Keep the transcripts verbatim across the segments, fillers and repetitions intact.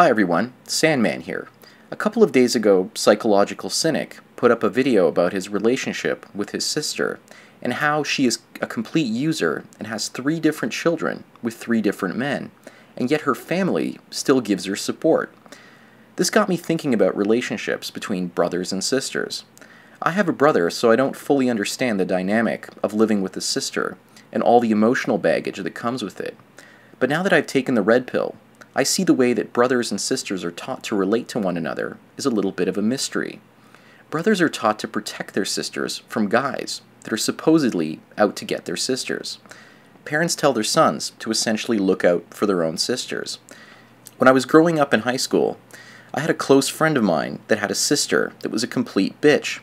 Hi everyone, Sandman here. A couple of days ago, Psychological Cynic put up a video about his relationship with his sister and how she is a complete user and has three different children with three different men, and yet her family still gives her support. This got me thinking about relationships between brothers and sisters. I have a brother, so I don't fully understand the dynamic of living with a sister and all the emotional baggage that comes with it. But now that I've taken the red pill, I see the way that brothers and sisters are taught to relate to one another is a little bit of a mystery. Brothers are taught to protect their sisters from guys that are supposedly out to get their sisters. Parents tell their sons to essentially look out for their own sisters. When I was growing up in high school, I had a close friend of mine that had a sister that was a complete bitch,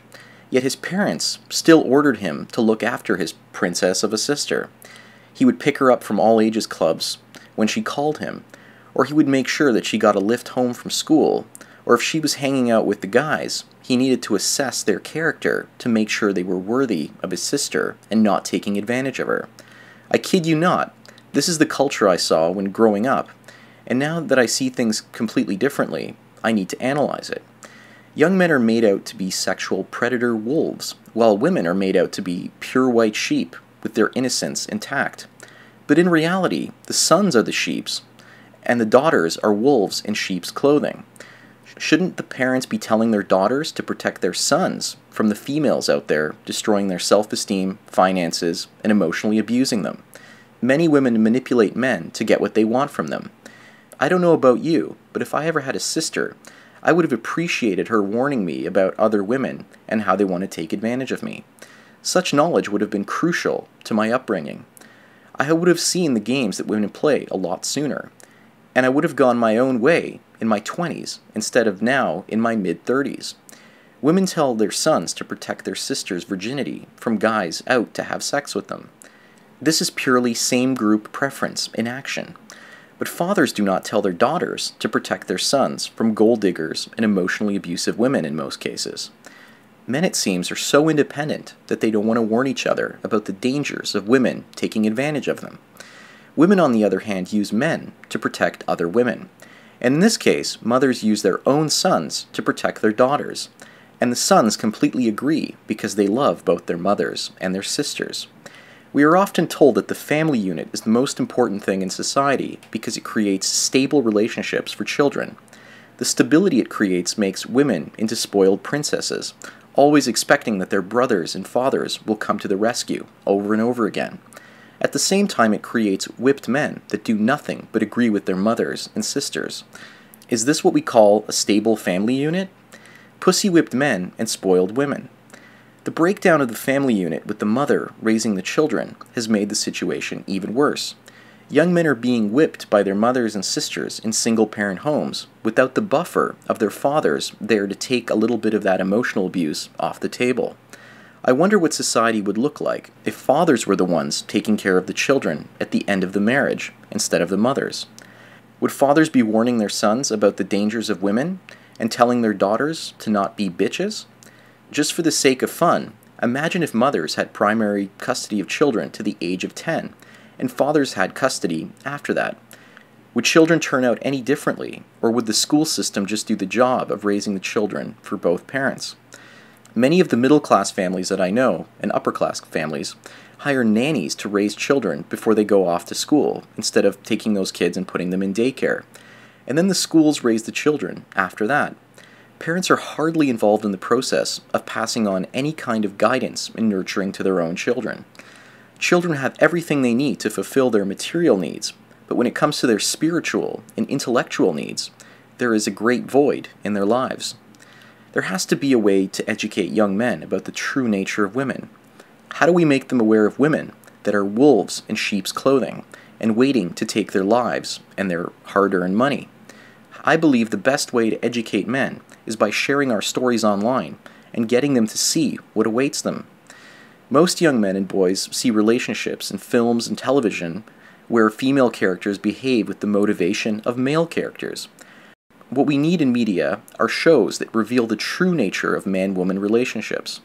yet his parents still ordered him to look after his princess of a sister. He would pick her up from all ages clubs when she called him, or he would make sure that she got a lift home from school, or if she was hanging out with the guys, he needed to assess their character to make sure they were worthy of his sister and not taking advantage of her. I kid you not, this is the culture I saw when growing up, and now that I see things completely differently, I need to analyze it. Young men are made out to be sexual predator wolves, while women are made out to be pure white sheep with their innocence intact. But in reality, the sons are the sheeps, and the daughters are wolves in sheep's clothing. Shouldn't the parents be telling their daughters to protect their sons from the females out there destroying their self-esteem, finances, and emotionally abusing them? Many women manipulate men to get what they want from them. I don't know about you, but if I ever had a sister, I would have appreciated her warning me about other women and how they want to take advantage of me. Such knowledge would have been crucial to my upbringing. I would have seen the games that women play a lot sooner, and I would have gone my own way in my twenties instead of now in my mid-thirties. Women tell their sons to protect their sisters' virginity from guys out to have sex with them. This is purely same-group preference in action. But fathers do not tell their daughters to protect their sons from gold diggers and emotionally abusive women in most cases. Men, it seems, are so independent that they don't want to warn each other about the dangers of women taking advantage of them. Women, on the other hand, use men to protect other women. And in this case, mothers use their own sons to protect their daughters. And the sons completely agree because they love both their mothers and their sisters. We are often told that the family unit is the most important thing in society because it creates stable relationships for children. The stability it creates makes women into spoiled princesses, always expecting that their brothers and fathers will come to the rescue over and over again. At the same time, it creates whipped men that do nothing but agree with their mothers and sisters. Is this what we call a stable family unit? Pussy-whipped men and spoiled women. The breakdown of the family unit with the mother raising the children has made the situation even worse. Young men are being whipped by their mothers and sisters in single-parent homes without the buffer of their fathers there to take a little bit of that emotional abuse off the table. I wonder what society would look like if fathers were the ones taking care of the children at the end of the marriage instead of the mothers. Would fathers be warning their sons about the dangers of women and telling their daughters to not be bitches? Just for the sake of fun, imagine if mothers had primary custody of children to the age of ten, and fathers had custody after that. Would children turn out any differently, or would the school system just do the job of raising the children for both parents? Many of the middle-class families that I know, and upper-class families, hire nannies to raise children before they go off to school, instead of taking those kids and putting them in daycare. And then the schools raise the children after that. Parents are hardly involved in the process of passing on any kind of guidance and nurturing to their own children. Children have everything they need to fulfill their material needs, but when it comes to their spiritual and intellectual needs, there is a great void in their lives. There has to be a way to educate young men about the true nature of women. How do we make them aware of women that are wolves in sheep's clothing and waiting to take their lives and their hard-earned money? I believe the best way to educate men is by sharing our stories online and getting them to see what awaits them. Most young men and boys see relationships in films and television where female characters behave with the motivation of male characters. What we need in media are shows that reveal the true nature of man-woman relationships.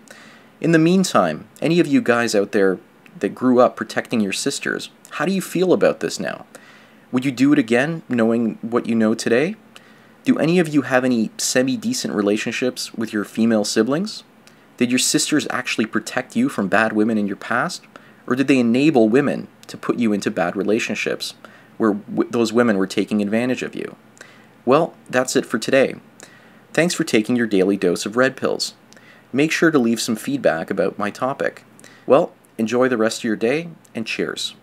In the meantime, any of you guys out there that grew up protecting your sisters, how do you feel about this now? Would you do it again, knowing what you know today? Do any of you have any semi-decent relationships with your female siblings? Did your sisters actually protect you from bad women in your past? Or did they enable women to put you into bad relationships where w those women were taking advantage of you? Well, that's it for today. Thanks for taking your daily dose of red pills. Make sure to leave some feedback about my topic. Well, enjoy the rest of your day, and cheers.